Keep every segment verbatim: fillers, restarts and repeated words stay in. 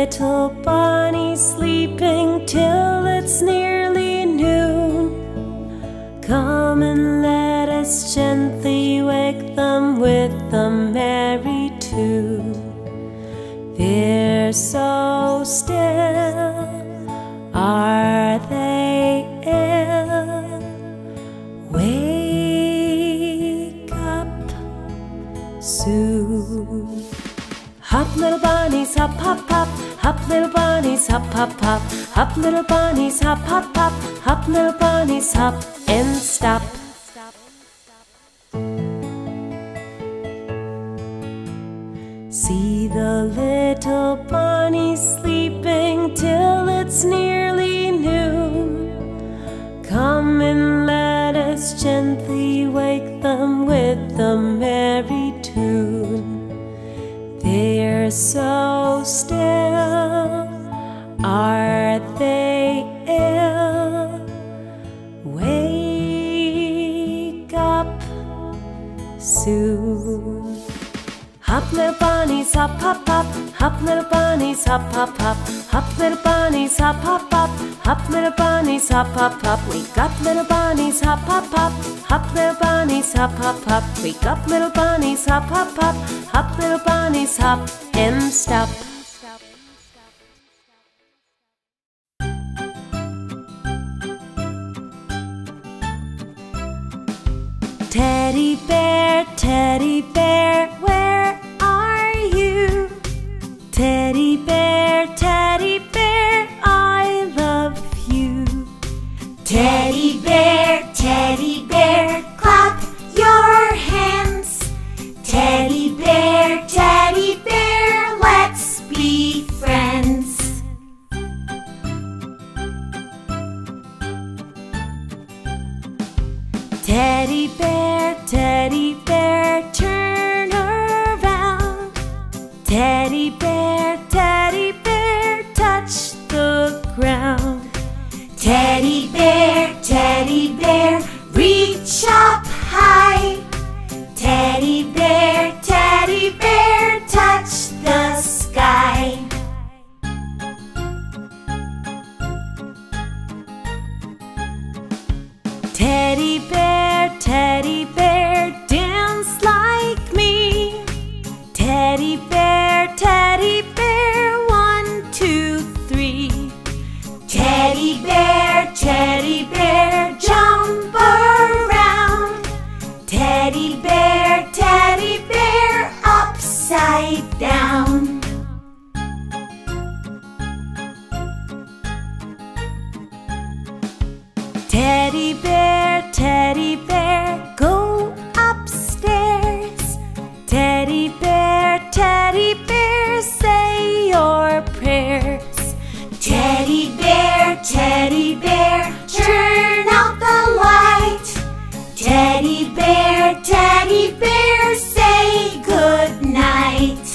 little bunny sleeping till it's nearly noon. Come and let us gently wake them with a merry tune. They're so still, are they ill? Wake up soon. Hop little bunnies, hop hop hop. Hop little bunnies, hop hop hop. Hop little bunnies, hop hop hop. Hop little bunnies, hop and stop. See the little bunnies sleeping till it's nearly noon. Come and let us gently wake them with a merry tune. They're so still, are they ill? Wake up soon. Hop little bunnies, hop hop hop. Hop little bunnies, hop hop hop. Hop little bunnies, hop hop hop. Hop little bunnies, hop hop hop. Wake up little bunnies, hop hop hop. Hop little bunnies, hop hop hop. Wake up little bunnies, hop hop hop. Hop little bunnies, hop and stop. Teddy bear, teddy bear, where are you? Teddy bear, teddy bear, I love you. Teddy bear, teddy bear, clap your hands. Teddy bear, teddy bear, let's be friends. Teddy bear, teddy bear, turn around. Teddy bear, teddy bear, touch the ground. Teddy bear, teddy bear, reach up high. Teddy bear, teddy bear, touch the sky. Teddy bear, teddy bear, dance like me. Teddy bear, teddy bear, one, two, three. Teddy bear, teddy bear, jump around. Teddy bear, teddy bear, upside down. Teddy bear, teddy bear, go upstairs. Teddy bear, teddy bear, say your prayers. Teddy bear, teddy bear, turn out the light. Teddy bear, teddy bear, say good night.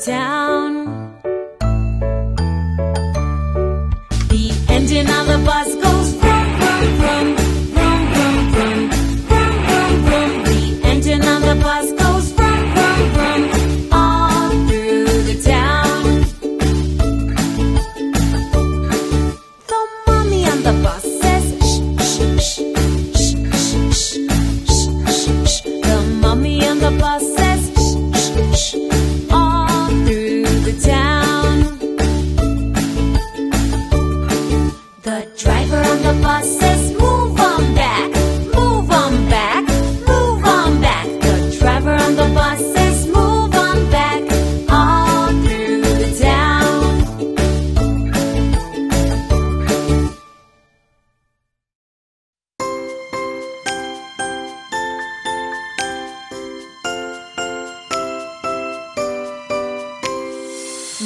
town. The engine on the bus goes vroom, vroom, vroom, vroom, vroom, vroom, vroom, vroom, vroom. The engine on the bus goes vroom, vroom, vroom, all through the town. The mommy on the bus says shh, shh, shh, shh, shh, shh, shh, shh. The mommy on the bus says shh, shh, shh.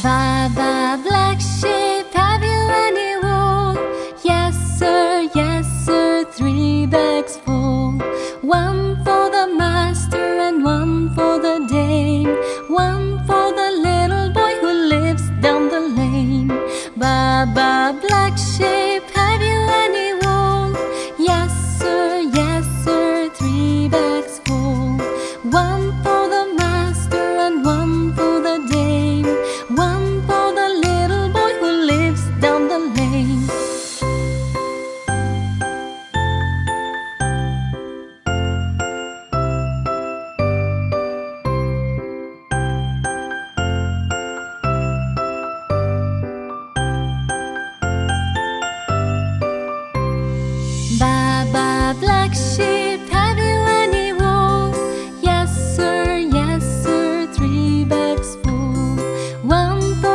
Baba Black Sheep, have you any wool? Yes sir, yes sir, three bags full. One for the master and one for the dame, one for the little boy who lives down the lane. Baba Black Sheep, have you any wool? Yes sir, yes sir, three bags full. One for the master and one for the dame, one for the little boy who lives down the lane. Baba Black Sheep, have you any wool? Yes sir, yes sir, three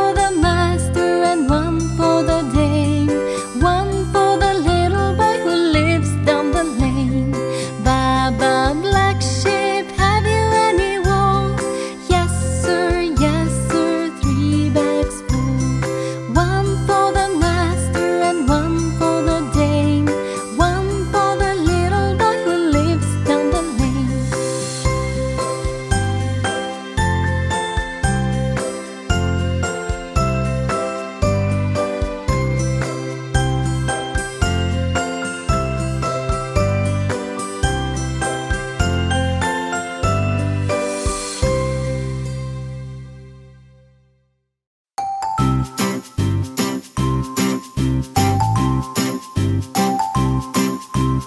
bags full. One for the master and one for the dame, one for the little boy who lives down the lane. Baba Black Sheep, have you any wool? Yes sir, yes sir, three bags full. One for the master and one for the dame, one for the little boy who lives down the lane.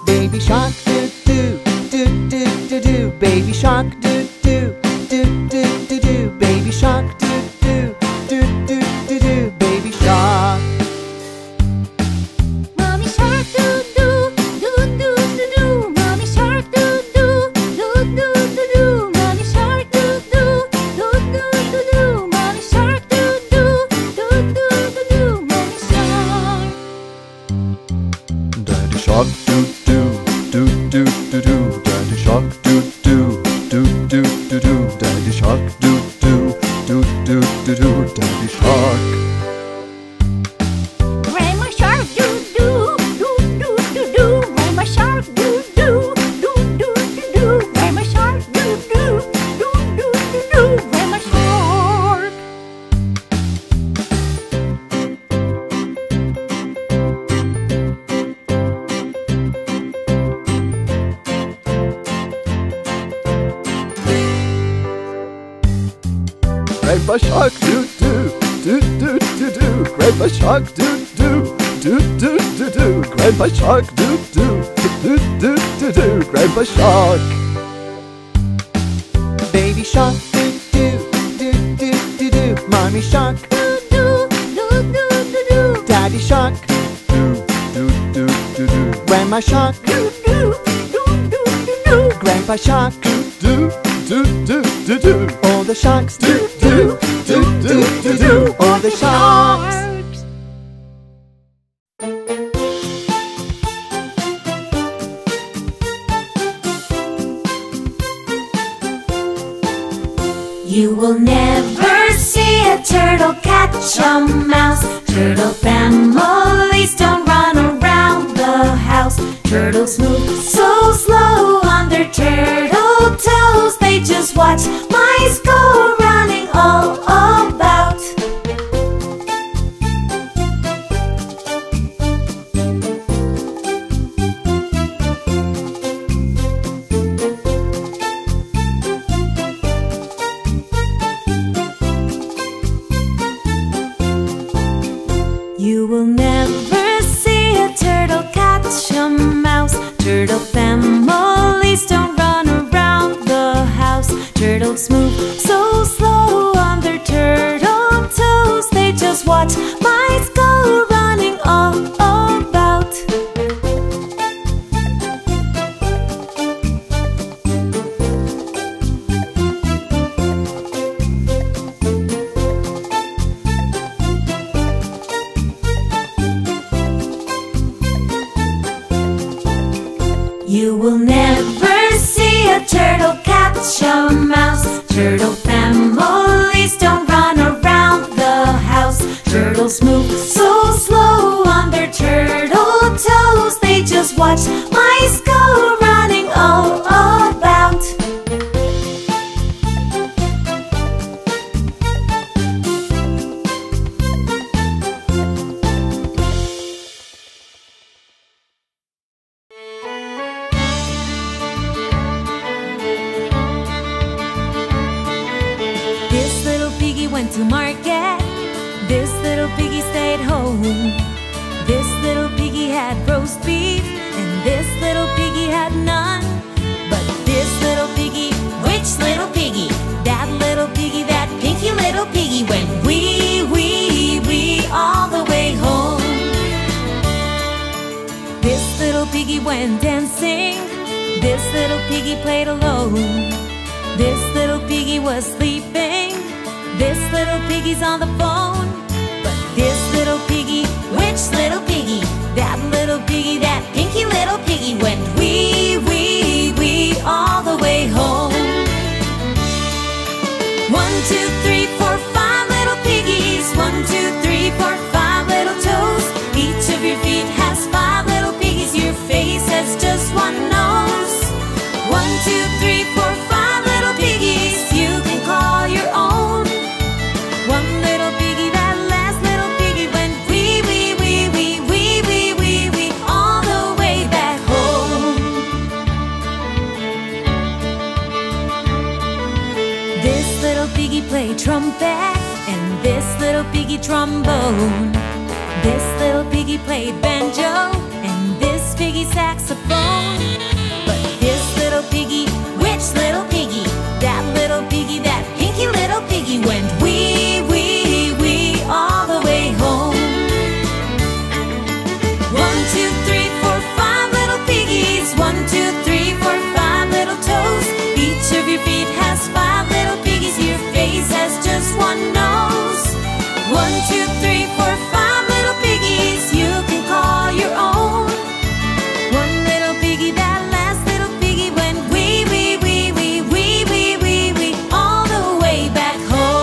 Baby shark do do do do do do, baby shark do do do do do do, baby shark do do do do do do, baby shark. Mommy shark do do do do do do, mommy shark do do do do do do, mommy shark do do do do do do, mommy shark do do do do do do, mommy shark. Daddy shark do do do do do do, Daddy shark do do do do do do, Daddy shark do do do do do do, Daddy shark. Grandma shark do do do do do do, grandma shark do do do do do do, grandma shark do do do do do do, grandma shark. Grandpa shark do do do do do do, grandpa shark do do do do do do, grandpa shark do do do do do do, grandpa shark. Baby shark do do do do do do, mommy shark do do do do do do, daddy shark do do do do do, grandma shark do do do do do, grandpa shark do do do do do do, all the sharks do do do do do do, all the sharks. You will never see a turtle catch a mouse. Turtle families don't run around the house. Turtles move so slow on their turtle toes. Just watch mice go running all over. Watch a mouse. Turtle families don't run around the house. Turtles move so slow on their turtle toes. They just watch mice go running all about. To market, this little piggy stayed home. This little piggy had roast beef, and this little piggy had none. But this little piggy, which little piggy? That little piggy, that pinky little piggy went wee, wee, wee all the way home. This little piggy went dancing. This little piggy played alone. This little piggy was sleeping. This little piggy's on the phone. But this little piggy, which little piggy? That little piggy, that pinky little piggy went wee, wee, wee all the way home. One, two, three, four, five little piggies. One, two, three, four, five little toes. Each of your feet has five little piggies. Your face has just one nose. One, two, three, four, five little piggies. You can call your own. One little piggy, that last little piggy went wee, wee, wee, wee, wee, wee, wee, wee all the way back home. This little piggy played trumpet, and this little piggy trombone. This little piggy played banjo, and this piggy saxophone. But this little piggy, which little piggy? That little piggy, that pinky little piggy went wee, all the way home. One, two, three, four, five little piggies. One, two, three, four, five little toes. Each of your feet has five little piggies. Your face has just one nose. One, two, three, four, five little piggies. You can call your own. One little piggy, that last little piggy went wee, wee, wee, wee, wee, wee, wee, wee all the way back home.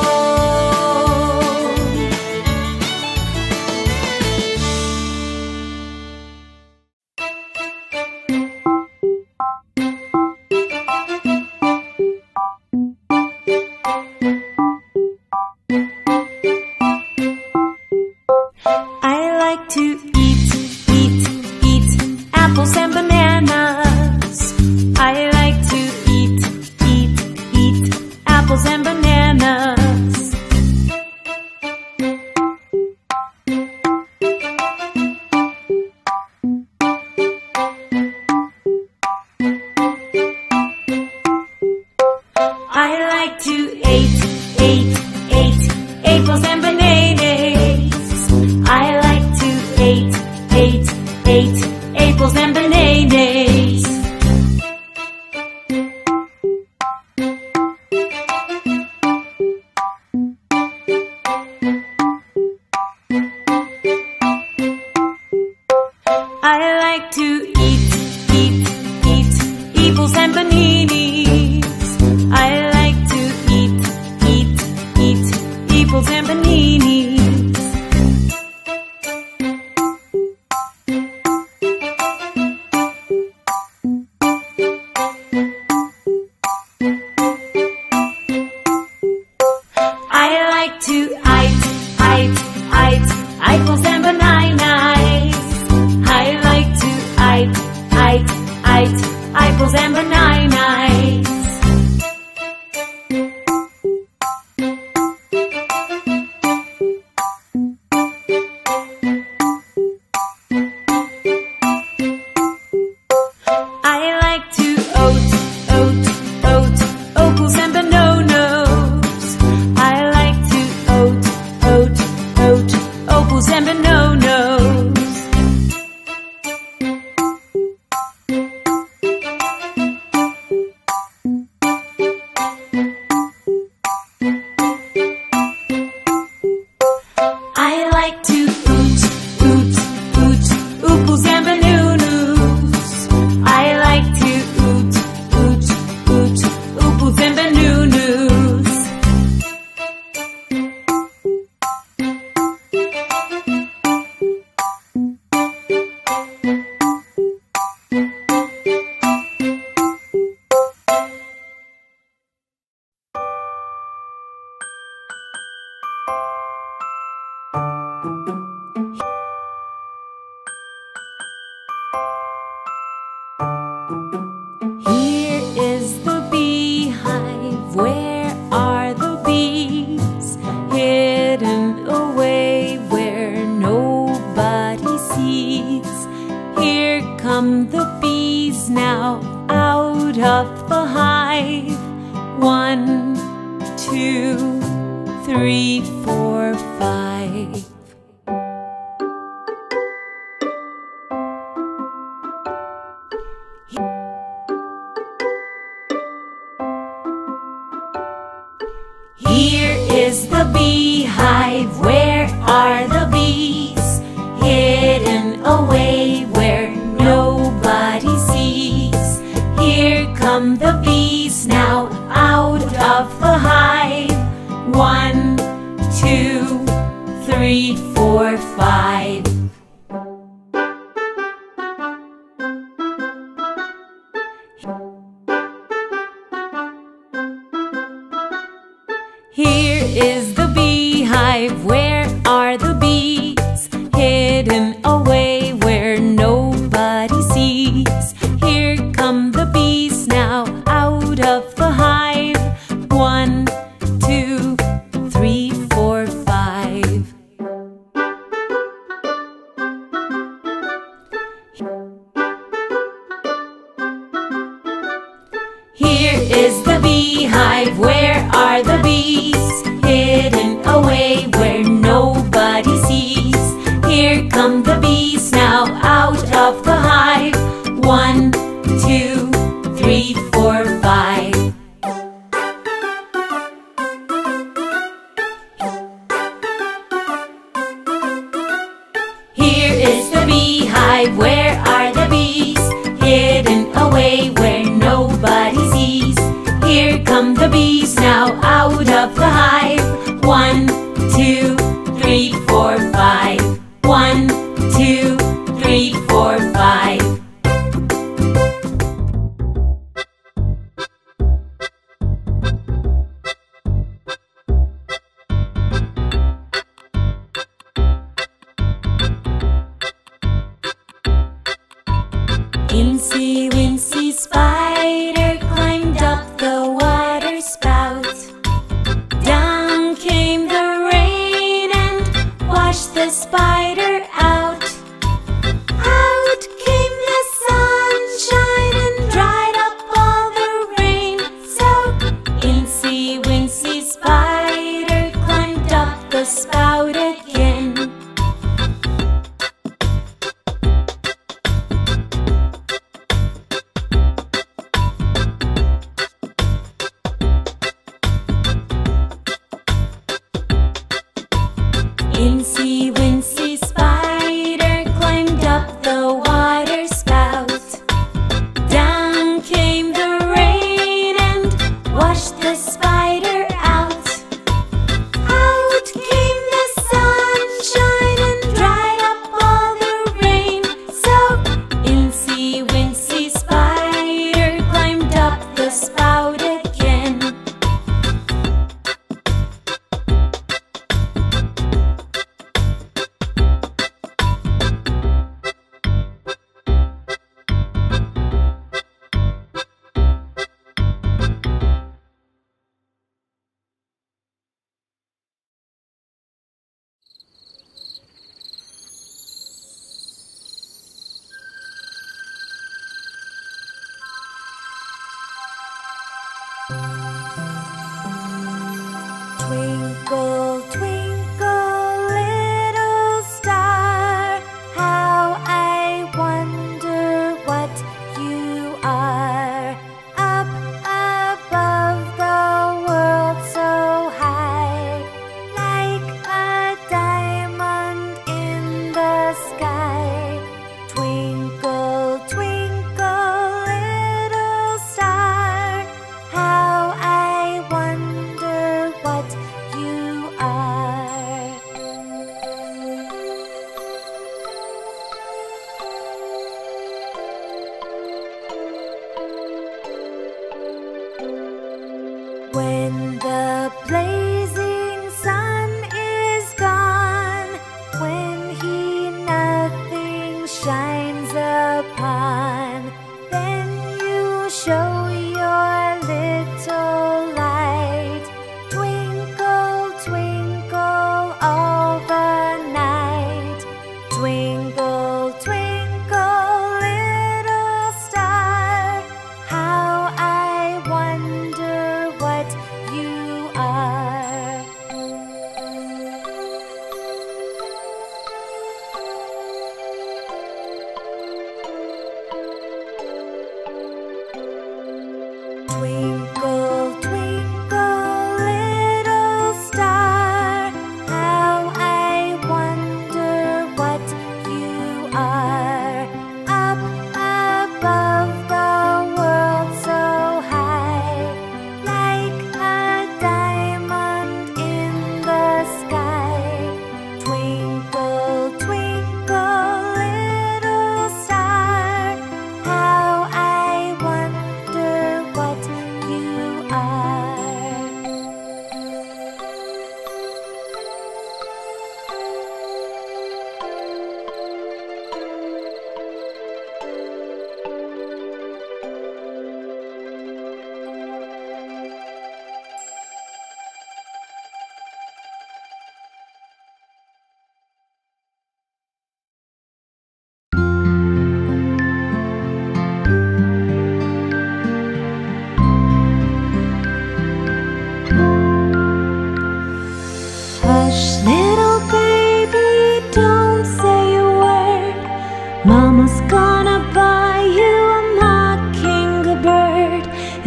three, four, five. Here is the beehive, where are the bees? Hidden away where nobody sees. Here come the bees now out of the hive. One, two, three, four, five. Here is the beehive, where are the bees? Hidden away where nobody sees. Here come the bees now out of the hive. One, two, three, four, five. Here is the beehive, where are the bees? Hidden away where nobody sees. Here come the bees now out of the hive. One, two, three, four, five. Here is the beehive, where are the bees? Hidden away where nobody sees. Here come the bees now out of the hive. One, two, three, four, five. One, two, three, four, five. Incy Wincy Spider climbed up the water spout. The spider out. Out came the sunshine and dried up all the rain. So Incy Wincy Spider climbed up the spout again.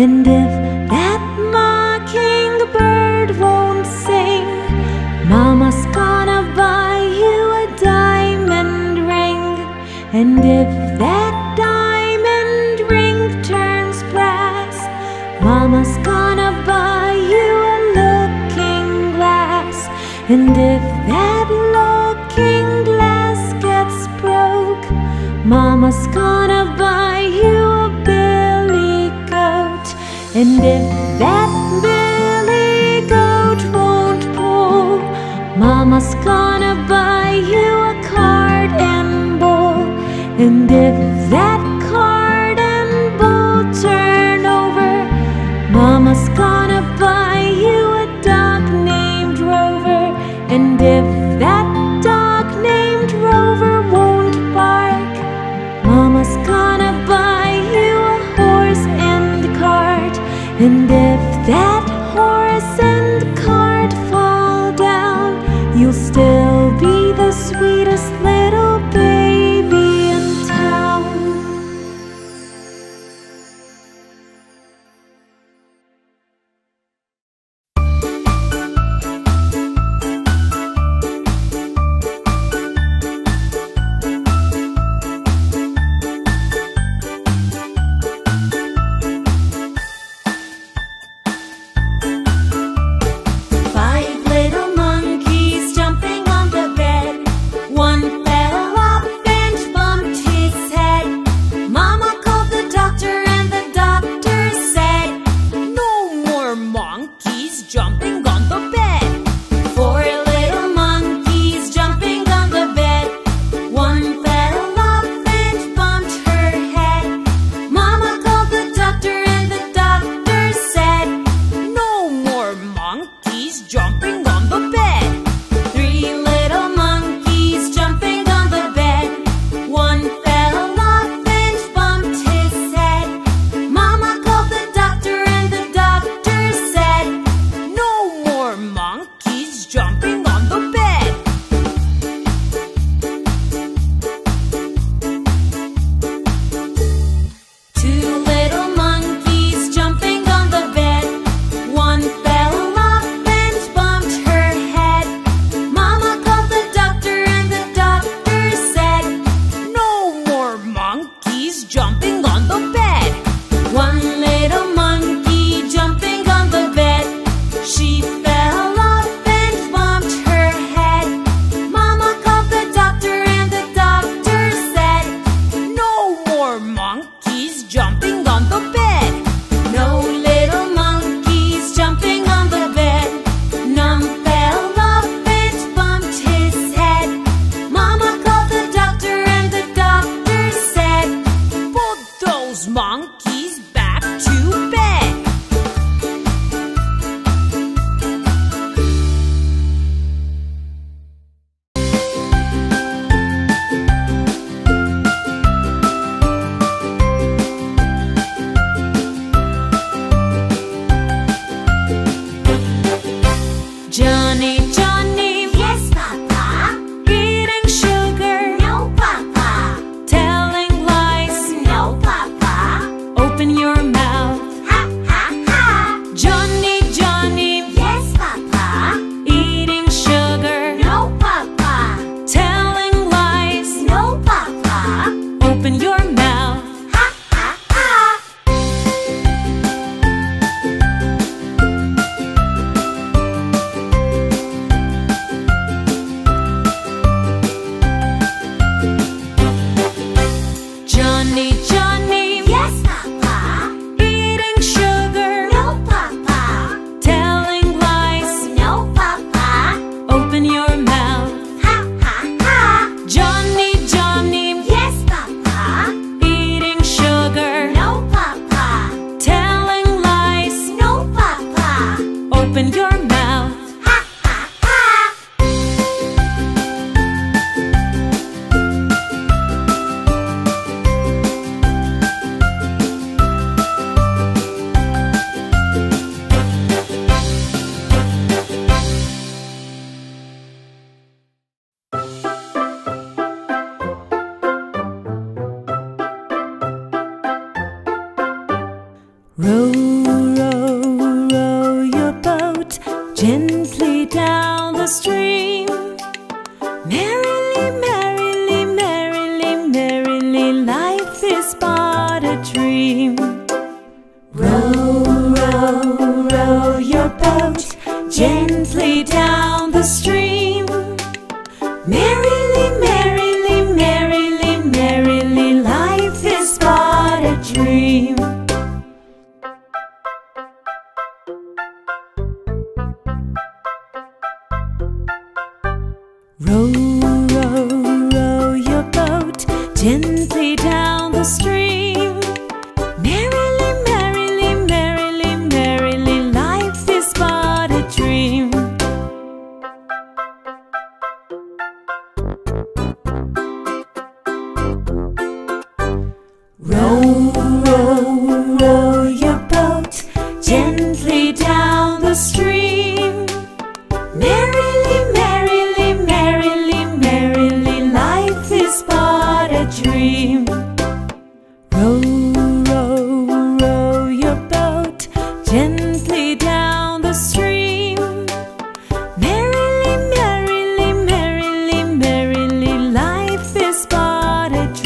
And if that mocking bird won't sing, Mama's gonna buy you a diamond ring. And if that diamond ring turns brass, Mama's gonna buy you a looking glass. And if that looking glass gets broke, Mama's gonna buy you a billy goat. And if that billy goat won't pull, Mama's gonna buy you a card and bowl. And if that card and bowl turn over, Mama's gonna buy you a dog named Rover. And if that dog named Rover won't bark, Mama's gonna buy you a horse and cart. And if that horse and cart fall down, you'll still be the sweetest little baby in town. down the stream. Merrily, merrily, merrily, merrily, life is but a dream. Row, row, row your boat gently down the stream. Merrily, merrily, merrily, merrily, life is but a dream. Row, row, row your boat gently down the stream. Merrily, merrily, merrily, merrily, life is but a dream. Row, row, row your boat gently down the stream. Merrily, merrily, merrily, merrily, life is but a dream.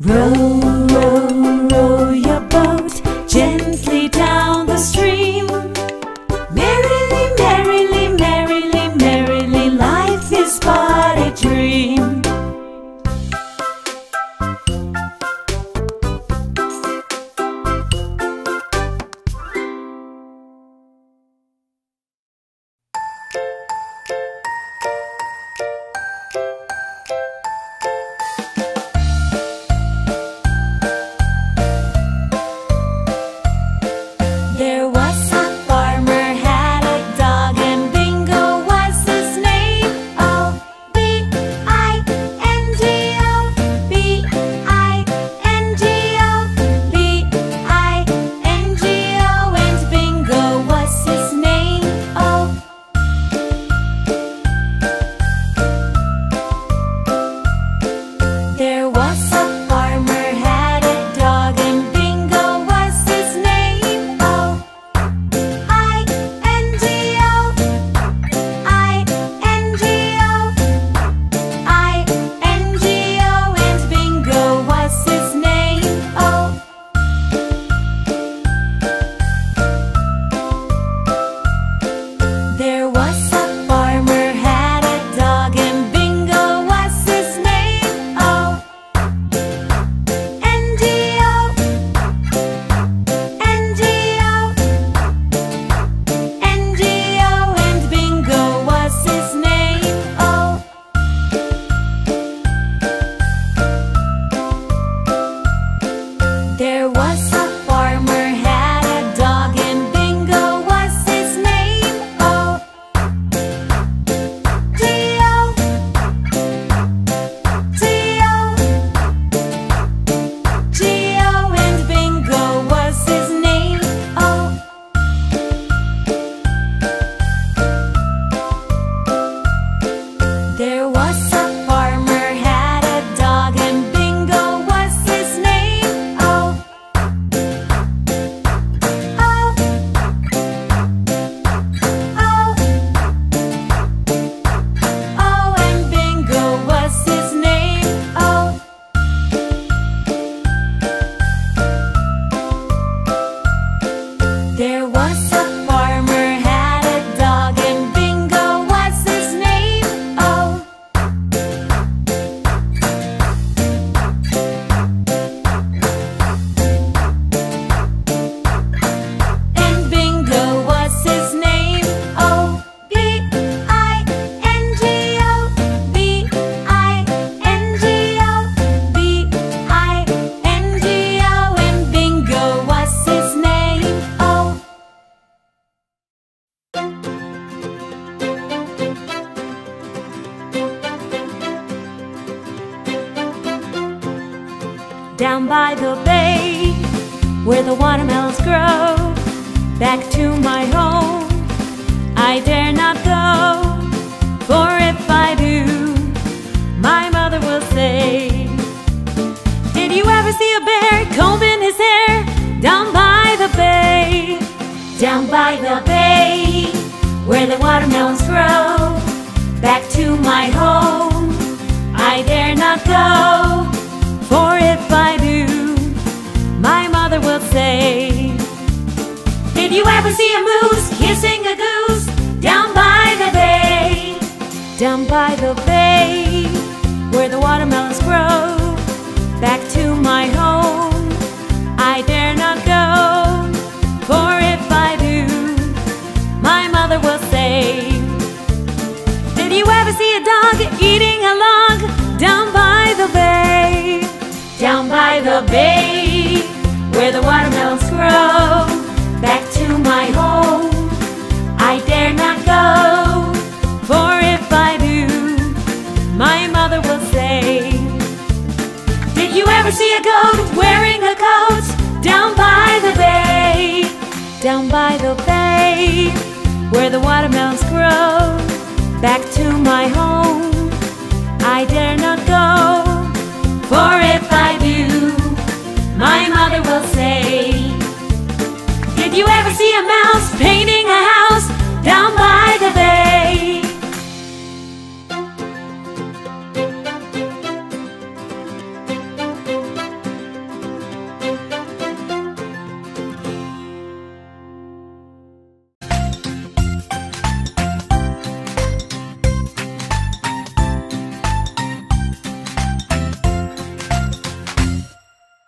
Row, row, row your boat gently down the stream. Merrily, merrily, merrily, merrily, life is but a dream. Down by the bay, where the watermelons grow, back to my home I dare not go. For if I do, my mother will say, "Did you ever see a bear combing his hair down by the bay?" Down by the bay, where the watermelons grow, back to my home I dare not go. For if I do, a moose kissing a goose down by the bay, down by the bay, where the watermelons grow. Back to my home I dare not go, for if I do, my mother will say, did you ever see a dog eating a log down by the bay, down by the bay, where the watermelons grow? Back to my home I dare not go, for if I do, my mother will say, did you ever see a goat wearing a coat down by the bay, down by the bay, where the watermelons grow? Back to my home I dare not go, for if I do, my mother will say, did you ever see a mouse painting a house down by the bay?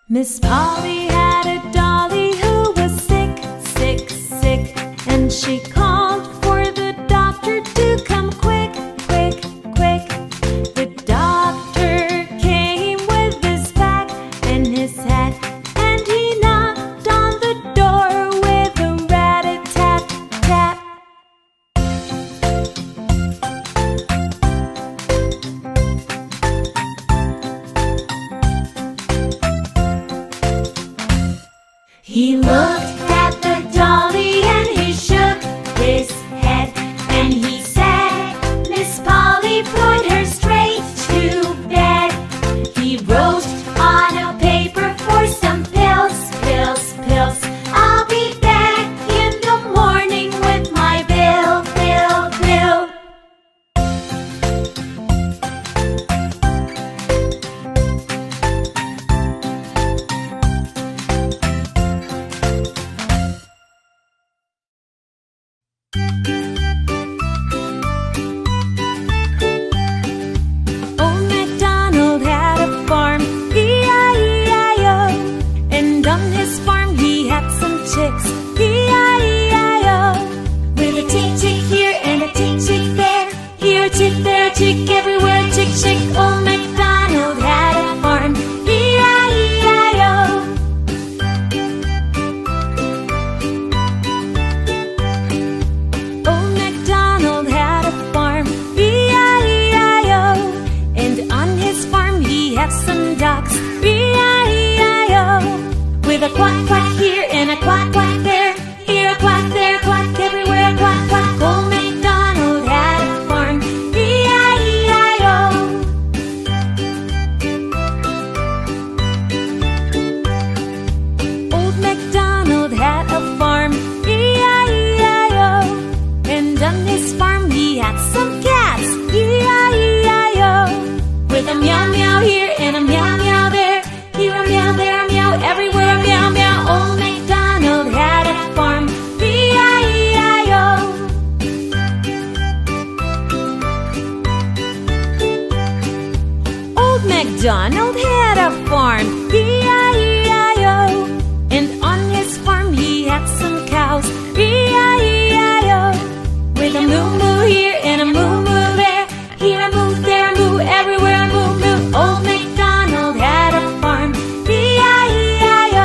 Miss Polly had a dolly who was sick, sick, sick, and she called for the doctor to come quick, quick, quick. The doctor came with his pack and his hat, and he knocked on the door with a rat-a-tat-tat. He looked at the dolly and he shook his head, and he said, Miss Polly, put her straight to bed. He wrote on a paper for some pills, pills, pills. I'll be back in the morning with my bill, bill, bill. Donald had a farm, E I E I O, and on his farm he had some cows, E I E I O, with a moo moo here and a moo moo there, here a moo, there a moo, everywhere a moo moo. Old MacDonald had a farm, E I E I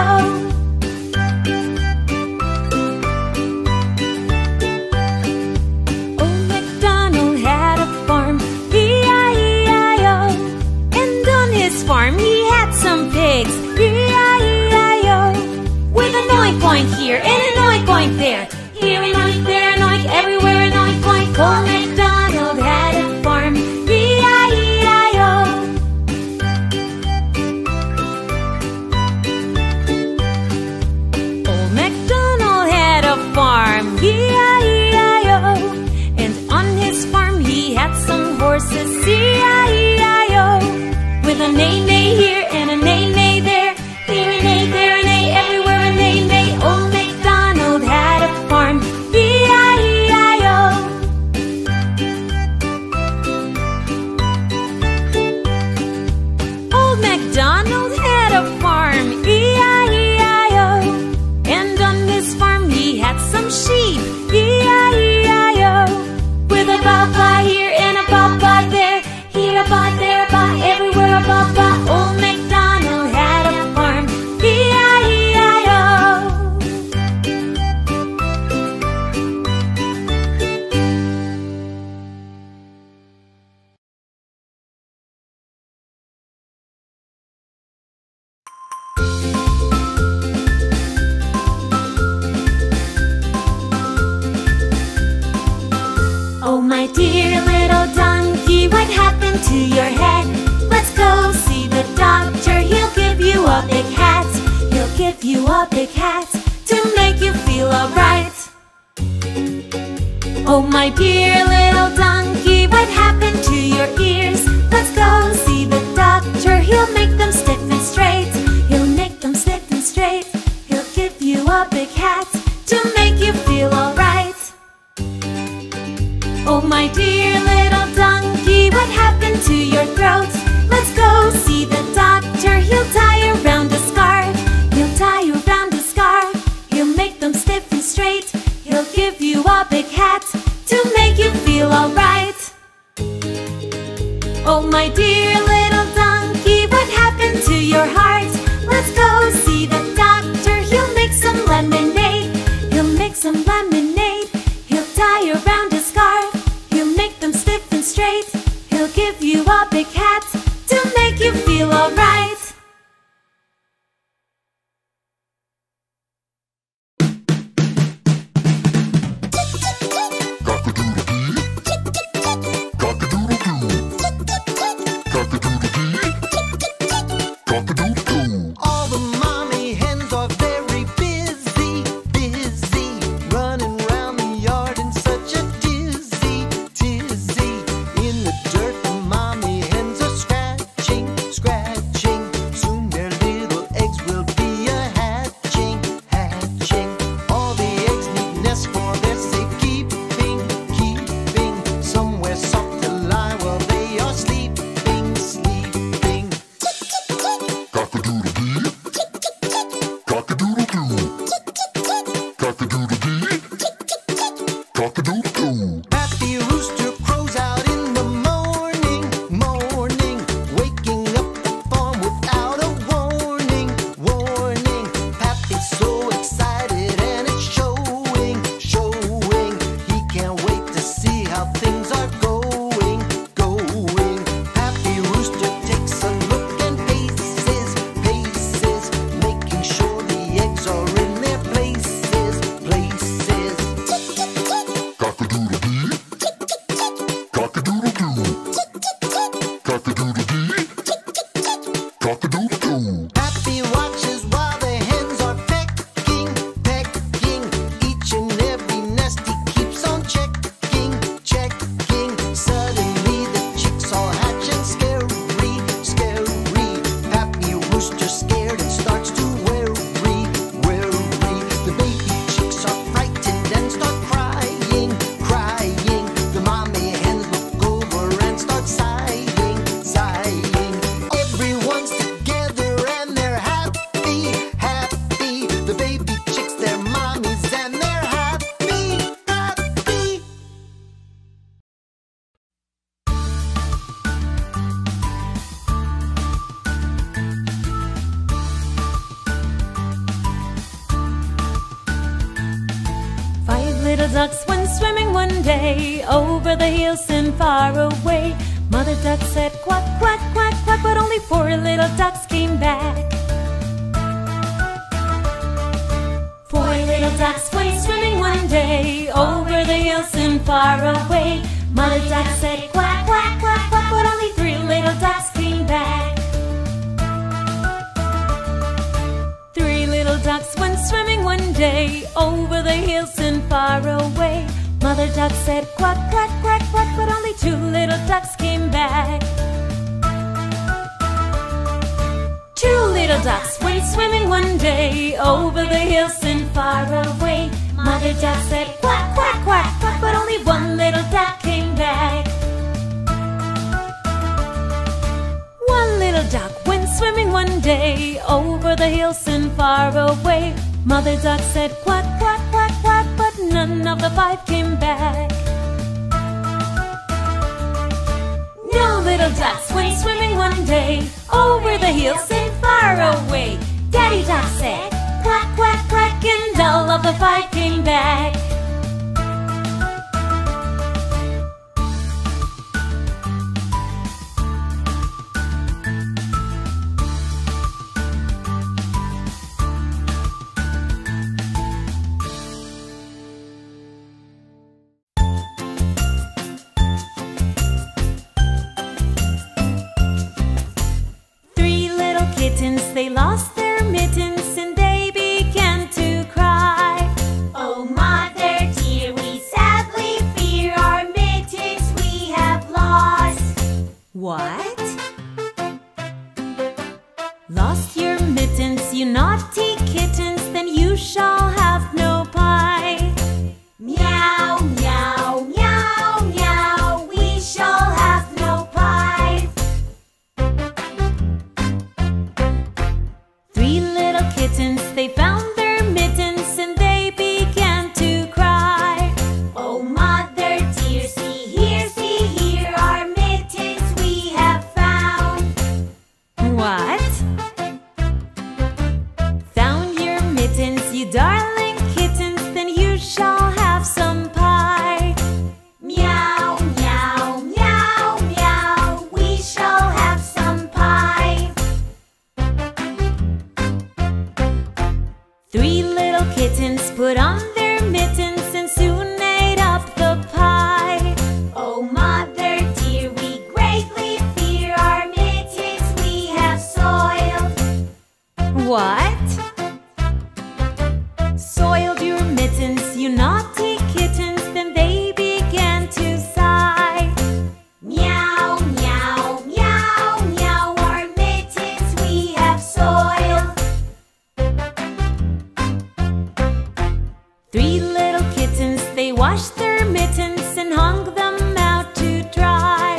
O. Old MacDonald had a farm, farm he had some pigs, E I E I O, with an oink oink here and an oink oink there, here an oink, there an oink, everywhere an oink oink. Old MacDonald had a farm, E I E I O. Old MacDonald had a farm, E I E I O, and on his farm he had some horses, E I E I O. With a neigh, neigh here and a neigh, neigh there, here a neigh, there a neigh, everywhere a neigh, neigh. Old MacDonald had a farm. a big hat. He'll give you a big hat to make you feel alright. Oh, my dear little donkey, what happened to your ears? Let's go see the doctor. He'll make them stiff and straight. He'll make them stiff and straight. He'll give you a big hat to make you feel alright. Oh, my dear little donkey, what happened to your throat? Let's go see the doctor. He'll tie around a scarf. He'll tie around a scarf. He'll make them stiff and straight. He'll give you a big hat to make you feel alright. Oh, my dear little donkey, what happened to your heart? Let's go see the doctor. He'll make some lemonade. He'll make some lemonade. He'll tie around a scarf. He'll make them stiff and straight. He'll give you a big hat to make you feel alright. Over the hills and far away, Mother Duck said quack, quack, quack, quack, but only four little ducks came back. Four little ducks went swimming one day, over the hills and far away. Mother Duck said quack, quack, quack, quack, but only three little ducks came back. Three little ducks went swimming one day, over the hills and far away. Mother Duck said quack, quack, quack, quack, but only two little ducks came back. Two little ducks went swimming one day, over the hills and far away. Mother Duck said quack, quack, quack, quack, but only one little duck came back. One little duck went swimming one day, over the hills and far away. Mother Duck said quack, quack, quack, quack, but none of the five came back. No little ducks went swimming one day, over the hills and far away. Daddy Duck said quack, quack, quack, and all of the five came back. Kittens they lost their mittens and they began to cry. Oh mother dear, we sadly fear our mittens we have lost. What? Lost your mittens, you naughty kittens, then you shall have no pie. Meow, meow, meow, meow, we shall have no pie. Three little kittens, they found their mittens and they began to cry. Oh mother dear, see here, see here, our mittens we have found. What? You darling kittens, then you shall have some pie. Meow, meow, meow, meow, we shall have some pie. Three little kittens put on their mittens and soon ate up the pie. Oh mother dear, we greatly fear our mittens we have soiled. What? Soiled your mittens, you naughty kittens, then they began to sigh. Meow, meow, meow, meow, our mittens we have soiled. Three little kittens, they washed their mittens and hung them out to dry.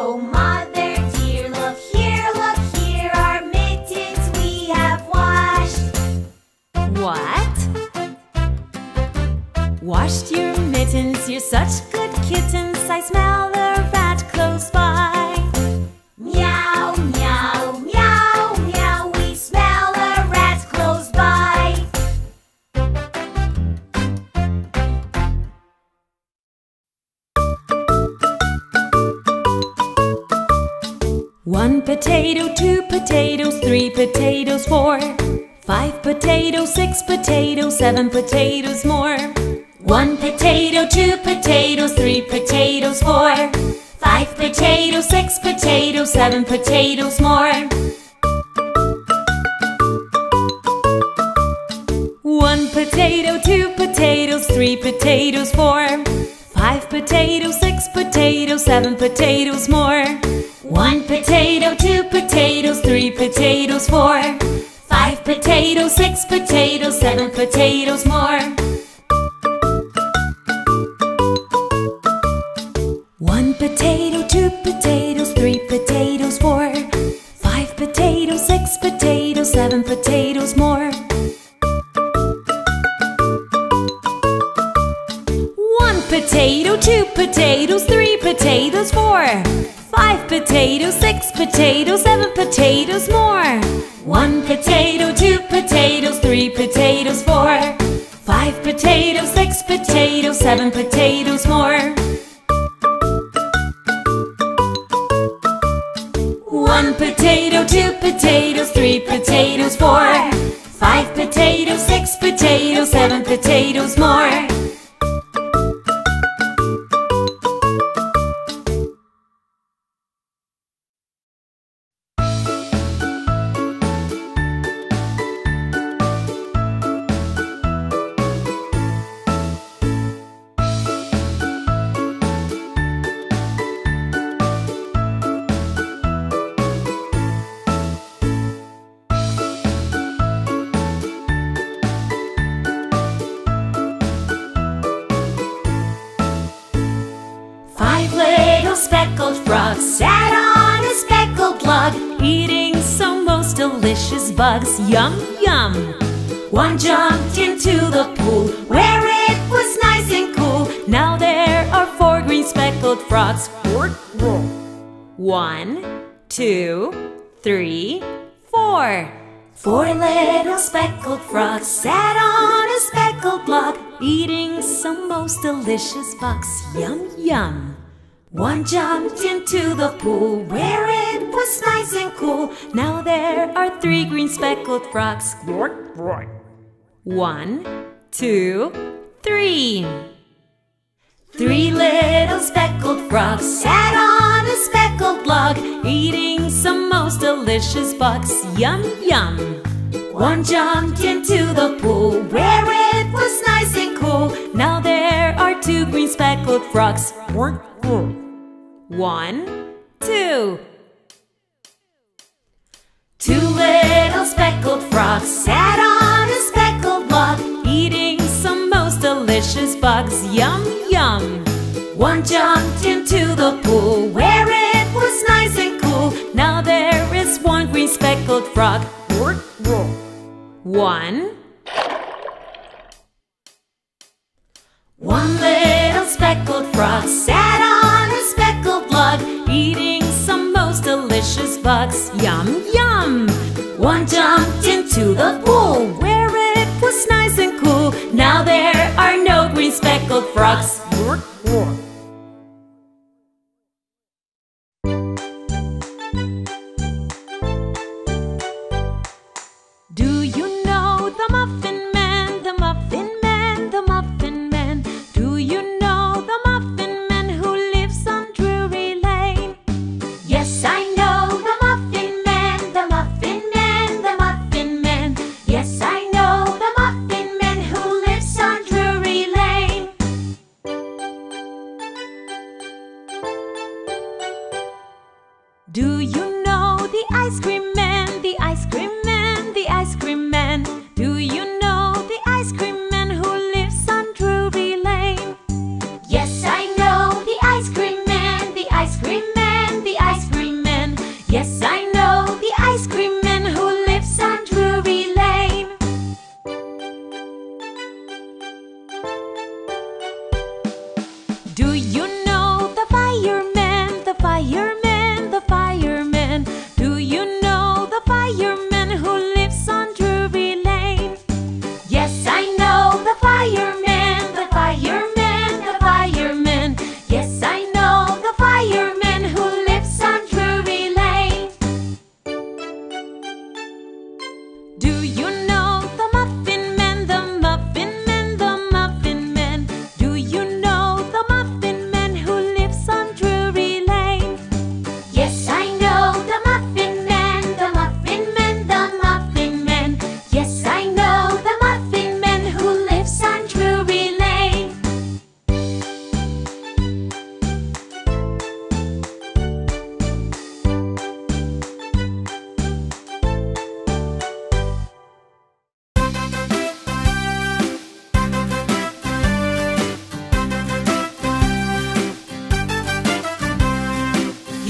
Oh mother dear, look here, look here, our mittens we have washed. What? Washed your mittens, you're such good kittens, I smell the rat close by. Meow, meow, meow, meow, we smell a rat close by. One potato, two potatoes, three potatoes, four. Five potatoes, six potatoes, seven potatoes more. One potato, two potatoes, three potatoes, four. Five potatoes, six potatoes, seven potatoes more. One potato, two potatoes, three potatoes, four. Five potatoes, six potatoes, seven potatoes more. One potato, two potatoes, three potatoes, four. Five potatoes, six potatoes, seven potatoes more. One potato, two potatoes, three potatoes, four. Five potatoes, six potatoes, seven potatoes more. One potato, two potatoes, three potatoes, four. Five potatoes, six potatoes, seven potatoes more. One potato, two potatoes, three potatoes, four. Five potatoes, six potatoes, seven potatoes more. One potato, two potatoes, three potatoes, four. Five potatoes, six potatoes, seven potatoes more. Speckled frogs sat on a speckled log, eating some most delicious bugs. Yum, yum. One jumped into the pool where it was nice and cool. Now there are four green speckled frogs. One, two, three, four. Four little speckled frogs sat on a speckled log, eating some most delicious bugs. Yum, yum. One jumped into the pool where it was nice and cool. Now there are three green speckled frogs. One, two, three. Three little speckled frogs sat on a speckled log, eating some most delicious bugs. Yum, yum. One jumped into the pool where it was nice and cool. Now there are two green speckled frogs. One, two. Two little speckled frogs sat on a speckled log, eating some most delicious bugs. Yum, yum. One jumped into the pool where it was nice and cool. Now there is one green speckled frog. One. One little speckled frog sat on a speckled log, eating some most delicious bugs. Yum, yum. One jumped into the pool where it was nice and cool. Now there are no green speckled frogs.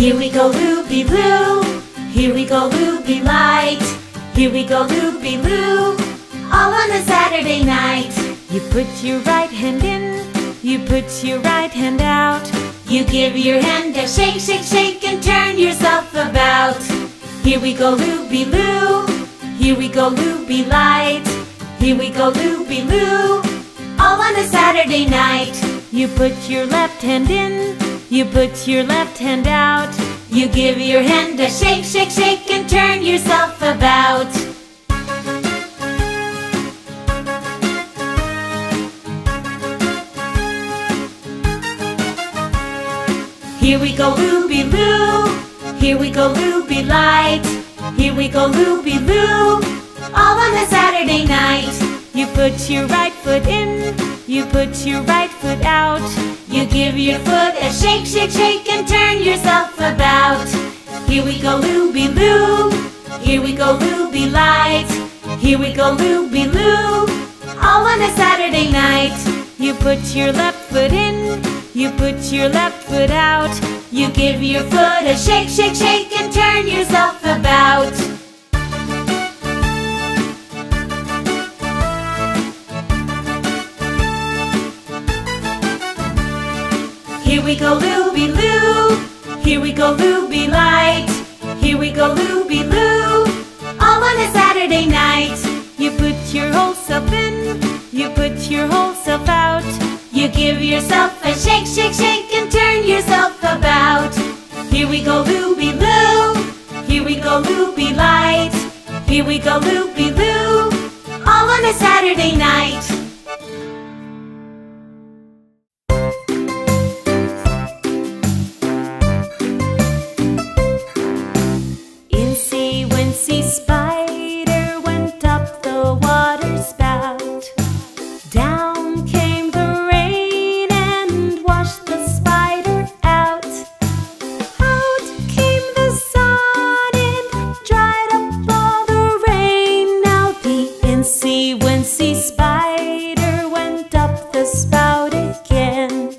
Here we go loopy loo, here we go loopy light, here we go loopy loo, all on a Saturday night. You put your right hand in, you put your right hand out, you give your hand a shake, shake, shake and turn yourself about. Here we go loopy loo, here we go loopy light, here we go loopy loo, all on a Saturday night. You put your left hand in, you put your left hand out, you give your hand a shake, shake, shake and turn yourself about. Here we go loopy loo, here we go loopy light, here we go loopy loo, all on a Saturday night. You put your right foot in, you put your right foot out, you give your foot a shake, shake, shake and turn yourself about. Here we go looby loo, here we go looby light, here we go looby loo, all on a Saturday night. You put your left foot in, you put your left foot out, you give your foot a shake, shake, shake and turn yourself about. Here we go looby loo, here we go looby light, here we go looby loo, all on a Saturday night. You put your whole self in, you put your whole self out, you give yourself a shake, shake, shake and turn yourself about. Here we go looby loo, here we go looby light, here we go looby loo, all on a Saturday night. The Wincy Spider went up the spout again.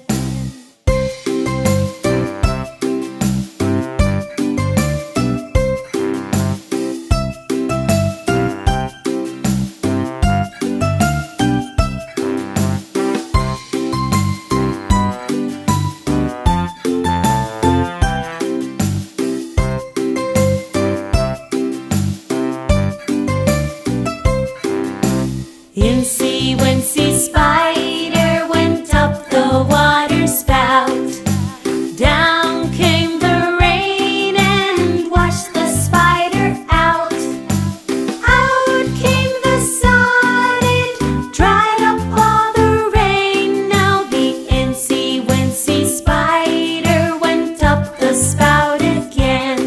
Incy Wincy Spider went up the water spout. Down came the rain and washed the spider out. Out came the sun, it dried up all the rain. Now the Incy Wincy Spider went up the spout again.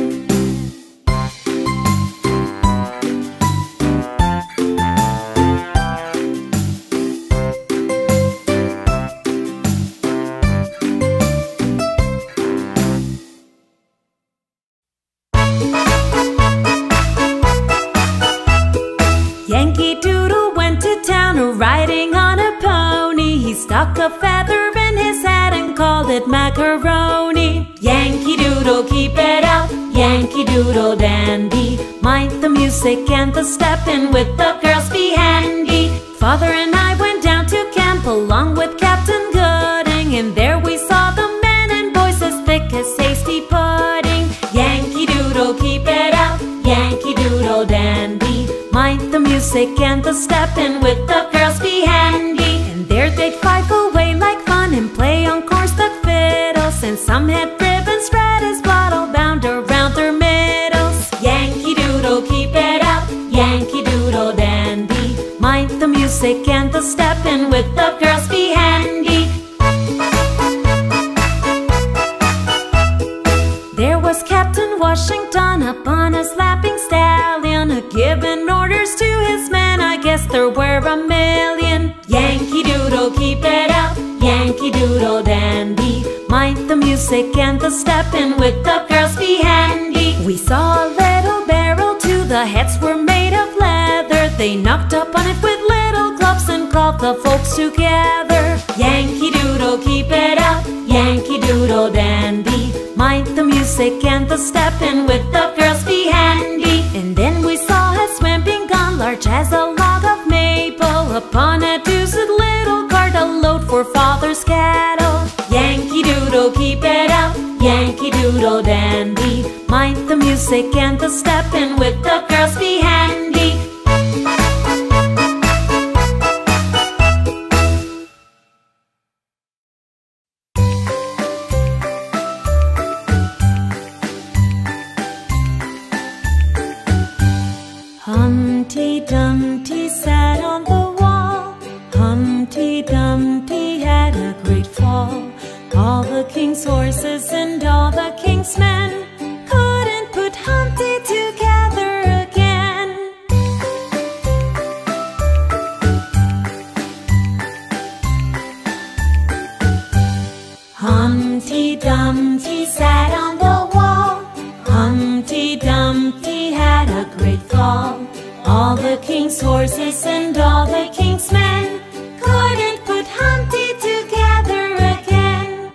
Yankee Doodle went to town, riding on a pony. He stuck a feather in his hat and called it macaroni. Yankee Doodle, keep it up, Yankee Doodle dandy. Mind the music and the steppin' with the girls be handy. Father and I went down to camp along with Captain Gooding, and there we saw the men and boys as thick as hasty pudding. Yankee Doodle, keep it up, Yankee Doodle dandy. Mind the music and the steppin' with the girls be handy. And there they'd fife away like fun and play on cornstuck fiddles, and some had ribbons red as blood all bound around their middles. Yankee Doodle, keep it up, Yankee Doodle dandy. Mind the music and the steppin' with the girls be handy. There was Captain Washington up on a slapping stallion, a giving orders to his men, I guess there were a million. Yankee Doodle, keep it up, Yankee Doodle dandy. Mind the music and the steppin' with the girls be handy. We saw a little barrel too, the heads were made of leather. They knocked up on it with little clubs and called the folks together. Yankee Doodle, keep it up, Yankee Doodle dandy. Mind the music and the steppin' with the girls be handy. And then we saw a swamping gun, large as a log of maple, upon a deuced little cart, a load for father's cattle. Yankee Doodle, keep it up, Yankee Doodle dandy. Mind the music and the steppin' with the girls be handy. Humpty Dumpty sat on the wall. Humpty Dumpty had a great fall. All the king's horses and all the king's men couldn't put Humpty together again. Humpty Dumpty sat on the wall. Humpty Dumpty had a great fall. All the king's horses and all the king's men couldn't put Humpty together again.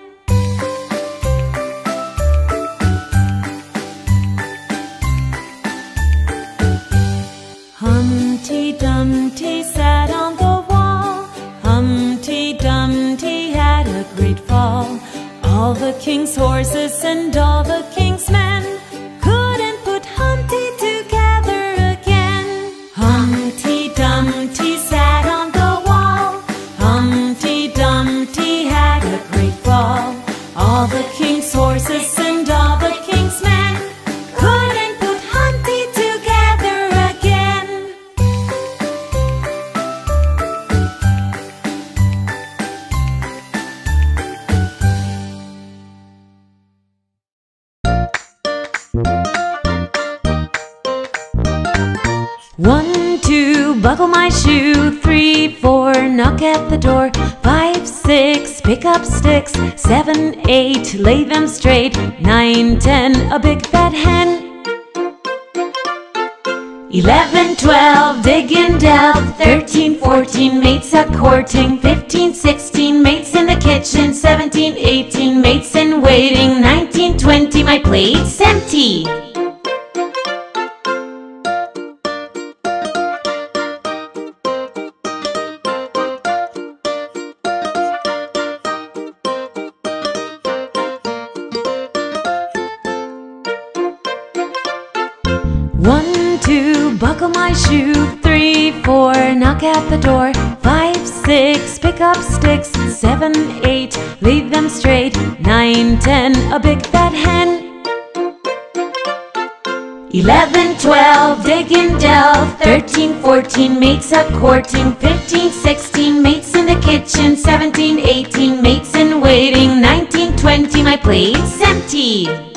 Humpty Dumpty sat on the wall. Humpty Dumpty had a great fall. All the king's horses and all the king's men couldn't put Humpty together again. Humpty Dumpty sat on the wall. Humpty Dumpty had a great fall. All the king's horses and all the king's men couldn't put Humpty together again. One, two, buckle my shoe. Three, four, knock at the door. Five, six, pick up sticks. Seven, eight, lay them straight. Nine, ten, a big fat hen. eleven, twelve, dig and delve, thirteen, fourteen, mates a courting, fifteen, sixteen, mates in the kitchen, seventeen, eighteen, mates in waiting, nineteen, twenty, my plate's empty. One, two, buckle my shoe, three, four, knock at the door, five, six, pick up sticks, seven, eight, lay them straight, nine, ten, a big fat hen. Eleven, twelve, dig and delve, thirteen, fourteen, mates a courting, fifteen, sixteen, mates in the kitchen, seventeen, eighteen, mates in waiting, nineteen, twenty, my plate's empty.